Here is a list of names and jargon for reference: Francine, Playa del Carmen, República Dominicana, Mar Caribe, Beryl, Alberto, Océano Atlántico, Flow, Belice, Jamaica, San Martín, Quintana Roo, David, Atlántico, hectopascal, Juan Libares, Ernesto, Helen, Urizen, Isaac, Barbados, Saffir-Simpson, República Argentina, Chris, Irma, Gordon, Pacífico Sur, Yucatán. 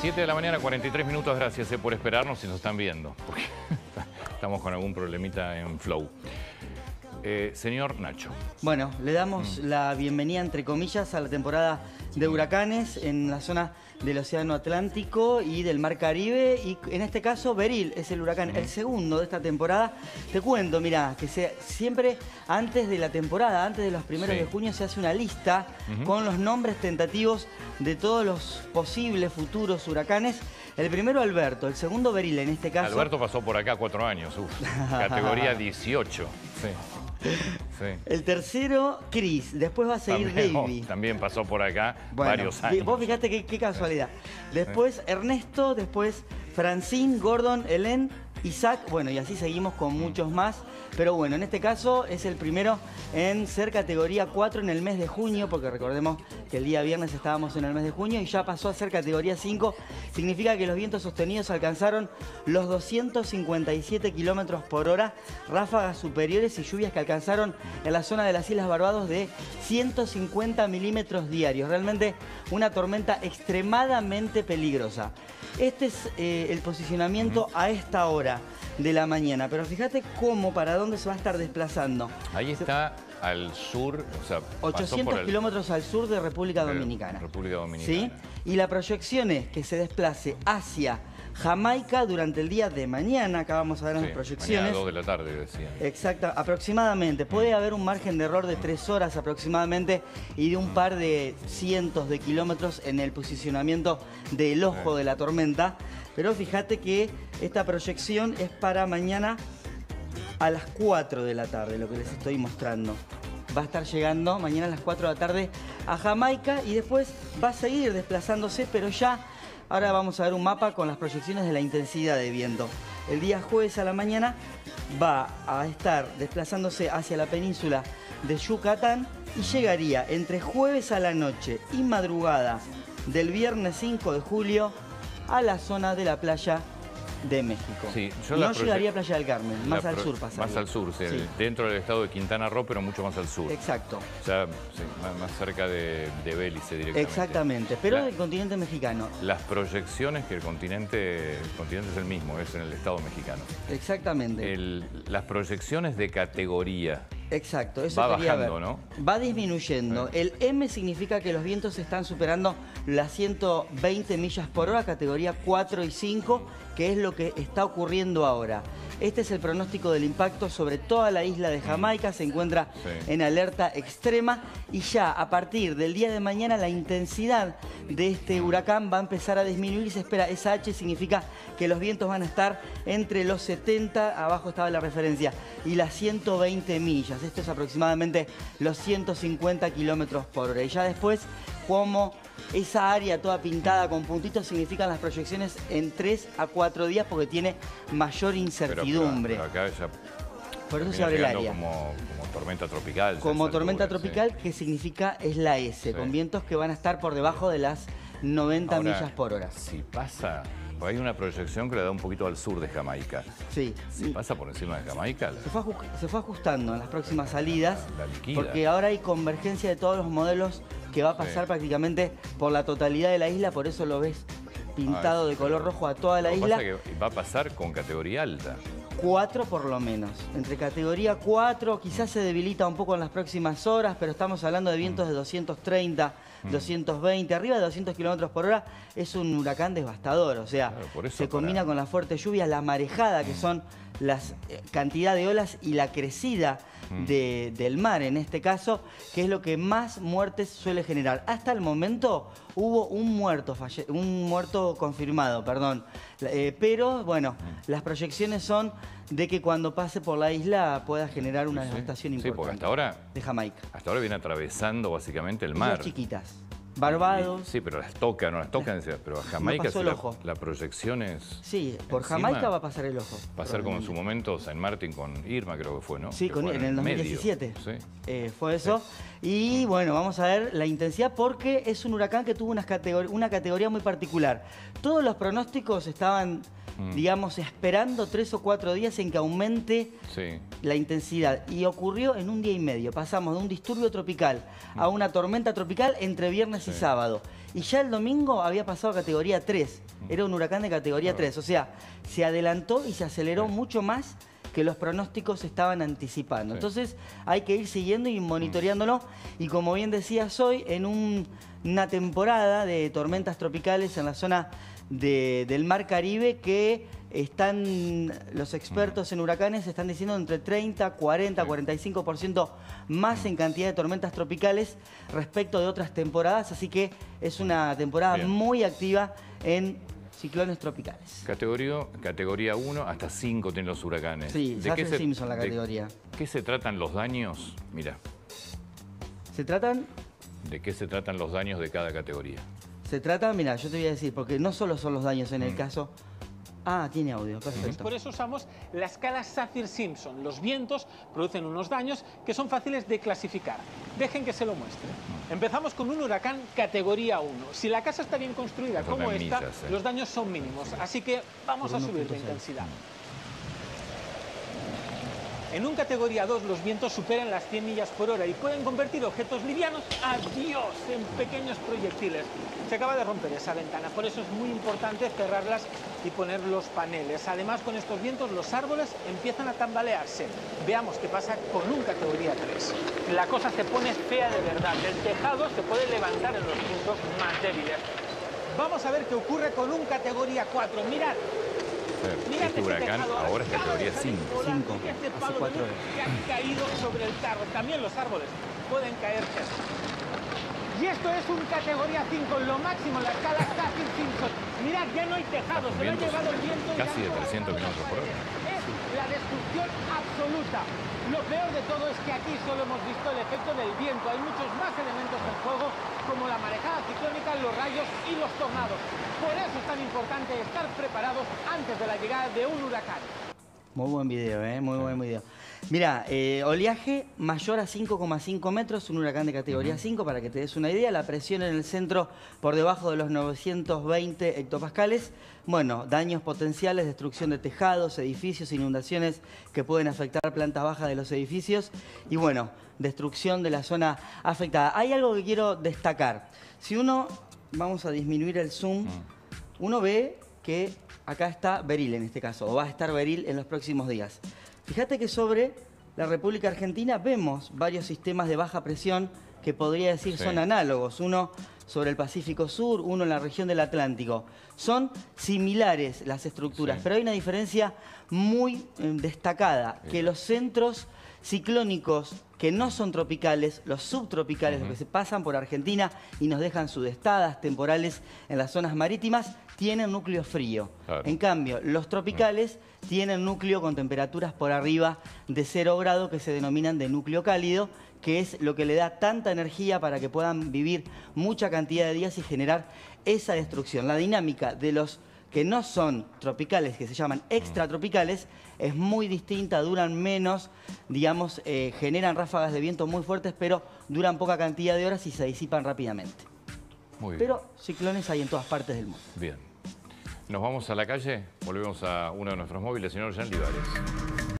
7 de la mañana, 43 minutos. Gracias por esperarnos si nos están viendo, porque estamos con algún problemita en flow. Señor Nacho. Bueno, le damos la bienvenida, entre comillas, a la temporada de huracanes en la zona del Océano Atlántico y del Mar Caribe. Y en este caso, Beryl es el huracán, el segundo de esta temporada. Te cuento, mirá, que siempre antes de la temporada, antes de los primeros de junio, se hace una lista con los nombres tentativos de todos los posibles futuros huracanes. El primero, Alberto. El segundo, Beryl, en este caso. Alberto pasó por acá 4 años. Uf, categoría 18. Sí. Sí. El tercero, Chris. Después va a seguir David. También pasó por acá varios años. Vos fijate qué casualidad. Después Ernesto, después Francine, Gordon, Helen, Isaac. Bueno, y así seguimos con muchos más. Pero bueno, en este caso es el primero en ser categoría 4 en el mes de junio, porque recordemos que el día viernes estábamos en el mes de junio y ya pasó a ser categoría 5. Significa que los vientos sostenidos alcanzaron los 257 kilómetros por hora, ráfagas superiores y lluvias que alcanzaron en la zona de las Islas Barbados de 150 milímetros diarios. Realmente una tormenta extremadamente peligrosa. Este es el posicionamiento a esta hora de la mañana, pero fíjate cómo, para dónde se va a estar desplazando. Ahí está al sur, o sea, 800 kilómetros al sur de República Dominicana. República Dominicana. ¿Sí? Y la proyección es que se desplace hacia Jamaica durante el día de mañana. Acá vamos a dar las proyecciones. Mañana a 2 de la tarde, decían. Exacto, aproximadamente. Puede haber un margen de error de 3 horas aproximadamente y de un par de cientos de kilómetros en el posicionamiento del ojo de la tormenta. Pero fíjate que esta proyección es para mañana a las 4 de la tarde, lo que les estoy mostrando. Va a estar llegando mañana a las 4 de la tarde a Jamaica y después va a seguir desplazándose, pero ya... Ahora vamos a ver un mapa con las proyecciones de la intensidad de viento. El día jueves a la mañana va a estar desplazándose hacia la península de Yucatán y llegaría entre jueves a la noche y madrugada del viernes 5 de julio a la zona de la playa de México. Sí, no llegaría a Playa del Carmen, más al sur pasaría. Más al sur, sí. Dentro del estado de Quintana Roo, pero mucho más al sur. Exacto. O sea, sí, más cerca de Belice directamente. Exactamente, pero del continente mexicano. Las proyecciones que el continente es el mismo, es en el estado mexicano. Exactamente. Las proyecciones de categoría. Exacto, eso va bajando, ver. ¿No? Va disminuyendo. El M significa que los vientos están superando las 120 millas por hora, categoría 4 y 5, que es lo que está ocurriendo ahora. Este es el pronóstico del impacto sobre toda la isla de Jamaica. Se encuentra en alerta extrema y ya a partir del día de mañana la intensidad de este huracán va a empezar a disminuir y se espera esa H, significa que los vientos van a estar entre los 70, abajo estaba la referencia, y las 120 millas. Esto es aproximadamente los 150 kilómetros por hora. Y ya después, como esa área toda pintada con puntitos, significan las proyecciones en 3 a 4 días porque tiene mayor incertidumbre. Pero acá ya, por eso se abre el área. Como tormenta tropical. Como tormenta tropical, que significa es la S, con vientos que van a estar por debajo de las 90 millas por hora. Si pasa... Hay una proyección que le da un poquito al sur de Jamaica. Sí. Si pasa por encima de Jamaica... Se fue ajustando en las próximas salidas, porque ahora hay convergencia de todos los modelos que va a pasar prácticamente por la totalidad de la isla, por eso lo ves pintado de color rojo a toda la isla. Lo que pasa es que va a pasar con categoría alta. 4 por lo menos, entre categoría 4, quizás se debilita un poco en las próximas horas, pero estamos hablando de vientos de 230, 220, arriba de 200 kilómetros por hora, es un huracán devastador, o sea, se combina con las fuertes lluvias, la marejada, que son las cantidad de olas y la crecida del mar, en este caso, que es lo que más muertes suele generar. Hasta el momento hubo un muerto confirmado, perdón. Pero, bueno, las proyecciones son de que cuando pase por la isla pueda generar una devastación importante. Sí, porque hasta ahora... De Jamaica. Hasta ahora viene atravesando básicamente el mar. Islas chiquitas. Barbados. Sí, pero las tocan. Pero a Jamaica no pasó el ojo. La proyección es... Sí, por encima, Jamaica va a pasar el ojo. Pasar como en su momento San Martín con Irma, creo que fue, ¿no? Sí, en el 2017. Sí. Fue eso. Y bueno, vamos a ver la intensidad porque es un huracán que tuvo una categoría muy particular. Todos los pronósticos estaban digamos, esperando 3 o 4 días en que aumente la intensidad. Y ocurrió en un día y medio. Pasamos de un disturbio tropical a una tormenta tropical entre viernes y sábado. Y ya el domingo había pasado a categoría 3. Era un huracán de categoría 3. O sea, se adelantó y se aceleró mucho más que los pronósticos estaban anticipando. Entonces hay que ir siguiendo y monitoreándolo. Y como bien decías hoy, en una temporada de tormentas tropicales en la zona del Mar Caribe que están, los expertos en huracanes están diciendo entre 30, 40, 45% más en cantidad de tormentas tropicales respecto de otras temporadas. Así que es una temporada muy activa en ciclones tropicales. Categoría 1 hasta 5 tienen los huracanes. Sí, Saffir-Simpson la categoría. ¿De qué se tratan los daños? Mira. ¿Se tratan? ¿De qué se tratan los daños de cada categoría? Se tratan, mira, yo te voy a decir, porque no solo son los daños en el caso... Ah, tiene audio, perfecto. Por eso usamos la escala Saffir-Simpson. Los vientos producen unos daños que son fáciles de clasificar. Dejen que se lo muestre. Empezamos con un huracán categoría 1. Si la casa está bien construida como esta, los daños son mínimos. Así que vamos a subir la intensidad. En un categoría 2 los vientos superan las 100 millas por hora y pueden convertir objetos livianos, ¡adiós!, en pequeños proyectiles. Se acaba de romper esa ventana, por eso es muy importante cerrarlas y poner los paneles. Además, con estos vientos los árboles empiezan a tambalearse. Veamos qué pasa con un categoría 3. La cosa se pone fea de verdad. El tejado se puede levantar en los puntos más débiles. Vamos a ver qué ocurre con un categoría 4. Mirad. Este huracán ahora es categoría 5. Este palo que ha caído sobre el carro. También los árboles pueden caerse. Y esto es un categoría 5, lo máximo, la escala Saffir-Simpson. Mirad, ya no hay tejados, se lo ha llevado el viento. Casi de 300 kilómetros por hora. Es la destrucción absoluta. Lo peor de todo es que aquí solo hemos visto el efecto del viento. Hay muchos más elementos en juego, como la marejada ciclónica, los rayos y los tornados. Por eso es tan importante estar preparados antes de la llegada de un huracán. Muy buen video, ¿eh? Muy buen video. Mira, oleaje mayor a 5,5 metros, un huracán de categoría 5, para que te des una idea. La presión en el centro por debajo de los 920 hectopascales. Bueno, daños potenciales, destrucción de tejados, edificios, inundaciones que pueden afectar plantas bajas de los edificios. Y bueno, destrucción de la zona afectada. Hay algo que quiero destacar. Si uno, vamos a disminuir el zoom, uno ve que acá está Beryl en este caso, o va a estar Beryl en los próximos días. Fíjate que sobre la República Argentina vemos varios sistemas de baja presión que podría decir son análogos. Uno sobre el Pacífico Sur, uno en la región del Atlántico. Son similares las estructuras, pero hay una diferencia muy destacada, que los centros ciclónicos que no son tropicales, los subtropicales, los que se pasan por Argentina y nos dejan sudestadas temporales en las zonas marítimas, tienen núcleo frío. Claro. En cambio, los tropicales tienen núcleo con temperaturas por arriba de 0 grado que se denominan de núcleo cálido, que es lo que le da tanta energía para que puedan vivir mucha cantidad de días y generar esa destrucción. La dinámica de los que no son tropicales, que se llaman extratropicales, es muy distinta, duran menos, digamos, generan ráfagas de viento muy fuertes, pero duran poca cantidad de horas y se disipan rápidamente. Muy bien. Pero ciclones hay en todas partes del mundo. Bien. Nos vamos a la calle, volvemos a uno de nuestros móviles, señor Juan Libares.